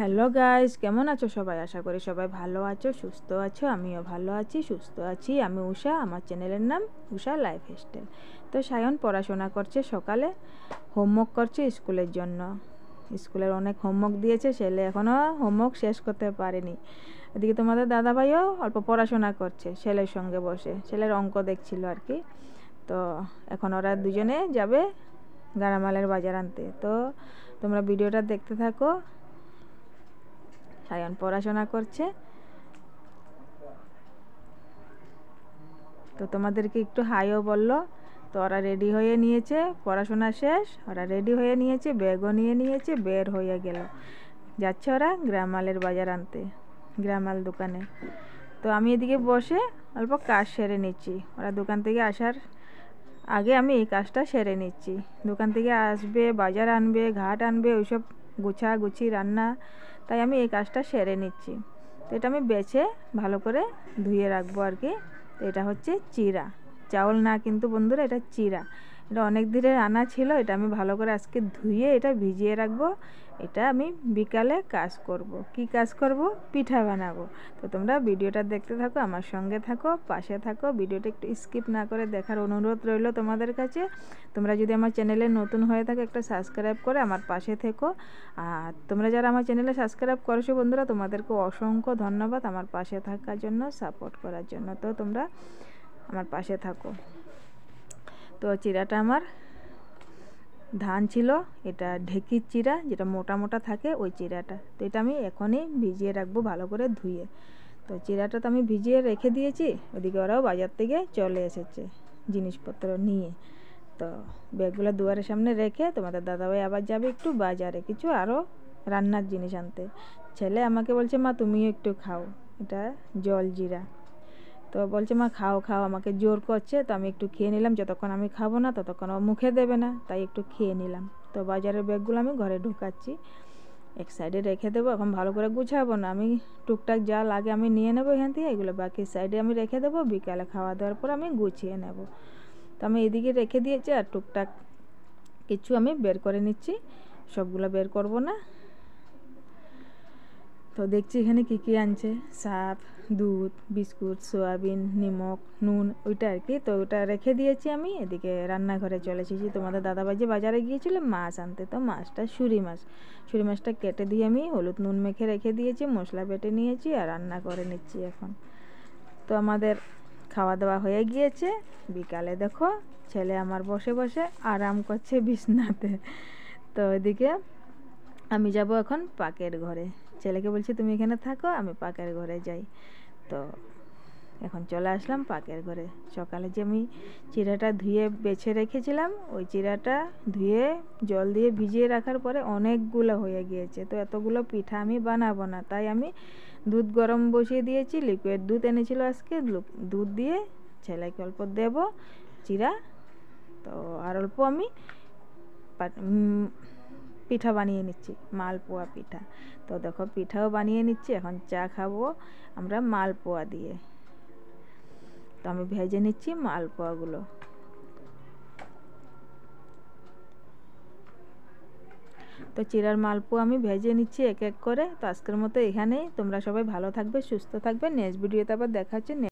Hello guys, কেমন আছো সবাই? আশা করি সবাই ভালো আছো, সুস্থ আছো। আমিও ভালো আছি, সুস্থ আছি। আমি উষা, আমার চ্যানেলের নাম উষা লাইফস্টাইল। তো সায়ন পড়াশোনা করছে, সকালে হোমওয়ার্ক করছে স্কুলের জন্য। স্কুলের অনেক হোমওয়ার্ক দিয়েছে, ছেলে এখনও হোমওয়ার্ক শেষ করতে পারেনি। এদিকে তোমাদের দাদাভাইও অল্প পড়াশোনা করছে ছেলের সঙ্গে বসে, ছেলের অঙ্ক দেখছিল আর কি। তো এখন ওরা দুজনে যাবে গাড়ামালের বাজার আনতে। তো তোমরা ভিডিওটা দেখতে থাকো। সায়ন পড়াশোনা করছে, তো তোমাদেরকে একটু হাইও বললো। তো ওরা রেডি হয়ে নিয়েছে, পড়াশোনা শেষ, ওরা রেডি হয়ে নিয়েছে, ব্যাগও নিয়ে নিয়েছে, বের হয়ে গেল। যাচ্ছে ওরা গ্রামালের বাজার আনতে, গ্রামাল দোকানে। তো আমি এদিকে বসে অল্প কাজ সেরে নিচ্ছি। ওরা দোকান থেকে আসার আগে আমি এই কাজটা সেরে নিচ্ছি। দোকান থেকে আসবে, বাজার আনবে, ঘাট আনবে, ওইসব গুছি রান্না, তাই আমি এই কাজটা সেরে নিচ্ছি। তো এটা আমি বেছে ভালো করে ধুয়ে রাখবো আর কি। তো এটা হচ্ছে চিরা, চাউল না কিন্তু বন্ধুরা, এটা চিরা। এটা অনেক দিনের আনা ছিল, এটা আমি ভালো করে আজকে ধুয়ে এটা ভিজিয়ে রাখবো। এটা আমি বিকালে কাজ করব। কি কাজ করব? পিঠা বানাবো। তো তোমরা ভিডিওটা দেখতে থাকো, আমার সঙ্গে থাকো, পাশে থাকো। ভিডিওটা একটু স্কিপ না করে দেখার অনুরোধ রইল তোমাদের কাছে। তোমরা যদি আমার চ্যানেলে নতুন হয়ে থাকো, একটা সাবস্ক্রাইব করে আমার পাশে থেকো। আর তোমরা যারা আমার চ্যানেলে সাবস্ক্রাইব করেছো বন্ধুরা, তোমাদেরকে অসংখ্য ধন্যবাদ আমার পাশে থাকার জন্য, সাপোর্ট করার জন্য। তো তোমরা আমার পাশে থাকো। তো চিরাটা আমার ধান ছিল, এটা ঢেঁকির চিরা, যেটা মোটা মোটা থাকে ওই চিরাটা। তো এটা আমি এখনই ভিজিয়ে রাখবো ভালো করে ধুয়ে। তো চিরাটা তো আমি ভিজিয়ে রেখে দিয়েছি। ওদিকে ওরাও বাজার থেকে চলে এসেছে জিনিসপত্র নিয়ে। তো ব্যাগগুলো দুয়ারের সামনে রেখে তোমাদের দাদাভাই আবার যাবে একটু বাজারে কিছু আরও রান্নার জিনিস আনতে। ছেলে আমাকে বলছে, মা তুমিও একটু খাও। এটা জল জিরা। তো বলছে, মা খাও খাও, আমাকে জোর করছে। তো আমি একটু খেয়ে নিলাম। যতক্ষণ আমি খাবো না ততক্ষণ ও মুখে দেবে না, তাই একটু খেয়ে নিলাম। তো বাজারের ব্যাগগুলো আমি ঘরে ঢুকাচ্ছি, এক সাইডে রেখে দেবো। এখন ভালো করে গুছাবো না, আমি টুকটাক যা লাগে আমি নিয়ে নেবো এখান থেকে। এগুলো বাকি সাইডে আমি রেখে দেবো, বিকালে খাওয়া দাওয়ার পর আমি গুছিয়ে নেব। তো আমি এদিকে রেখে দিয়েছি, আর টুকটাক কিছু আমি বের করে নিচ্ছি, সবগুলো বের করব না। তো দেখছি এখানে কী কী আনছে, সাপ, দুধ, বিস্কুট, সয়াবিন, নিমক, নুন, ওইটা আর কি। তো ওটা রেখে দিয়েছি আমি। এদিকে রান্নাঘরে চলে এসেছি। তোমাদের দাদাবাজি বাজারে গিয়েছিল মাছ আনতে। তো মাছটা সুরি মাছটা কেটে দিয়ে আমি হলুদ নুন মেখে রেখে দিয়েছি, মশলা বেটে নিয়েছি, আর রান্না করে নিচ্ছি এখন। তো আমাদের খাওয়া দাওয়া হয়ে গিয়েছে। বিকালে দেখো ছেলে আমার বসে বসে আরাম করছে বিছনাতে। তো এদিকে আমি যাব এখন পাকের ঘরে। ছেলেকে বলছি, তুমি এখানে থাকো, আমি পাকের ঘরে যাই। তো এখন চলে আসলাম পাকের ঘরে। সকালে যে আমি চিরাটা ধুয়ে বেছে রেখেছিলাম, ওই চিরাটা ধুয়ে জল দিয়ে ভিজিয়ে রাখার পরে অনেকগুলো হয়ে গিয়েছে। তো এতগুলো পিঠা আমি বানাবো না, তাই আমি দুধ গরম বসিয়ে দিয়েছি। লিকুইড দুধ এনেছিল আজকে, দুধ দিয়ে ছেলেকে অল্প দেব চিরা, তো আর অল্প আমি পিঠা বানিয়ে নিচ্ছি, মালপোয়া পিঠা। তো দেখো পিঠাও বানিয়ে নিচ্ছি। এখন চা খাবো আমরা মালপোয়া দিয়ে। তো আমি ভেজে নিচ্ছি মালপোয়াগুলো। তো চিরার মালপোয়া আমি ভেজে নিচ্ছি এক এক করে। তো আজকের মতো এখানেই। তোমরা সবাই ভালো থাকবে, সুস্থ থাকবে। নেক্সট ভিডিওতে আবার দেখা হচ্ছে।